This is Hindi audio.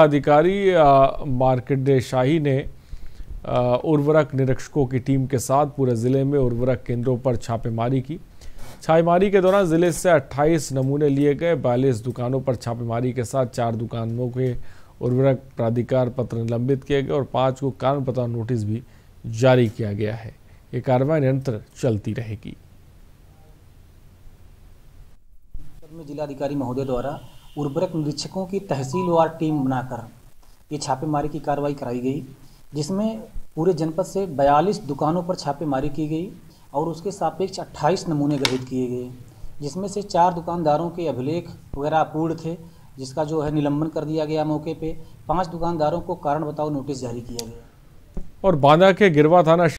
अधिकारी मार्केट शाही ने उर्वरक निरीक्षकों की टीम के साथ पूरे ज़िले में उर्वरक केंद्रों पर छापेमारी की। छापेमारी के दौरान ज़िले से 28 नमूने लिए गए। 42 दुकानों पर छापेमारी के साथ 4 दुकानों के उर्वरक प्राधिकार पत्र निलंबित किए गए और 5 को कारण बताओ नोटिस भी जारी किया गया है। ये कार्रवाई निरंतर चलती रहेगी। जिलाधिकारी महोदय द्वारा उर्वरक निरीक्षकों की तहसीलवार टीम बनाकर ये छापेमारी की कार्रवाई कराई गई, जिसमें पूरे जनपद से 42 दुकानों पर छापेमारी की गई और उसके सापेक्ष 28 नमूने गठित किए गए, जिसमें से 4 दुकानदारों के अभिलेख वगैरह अपूर्ण थे, जिसका जो है निलंबन कर दिया गया मौके पे। 5 दुकानदारों को कारण बताओ नोटिस जारी किया गया। और बांदा के गिरवा थाना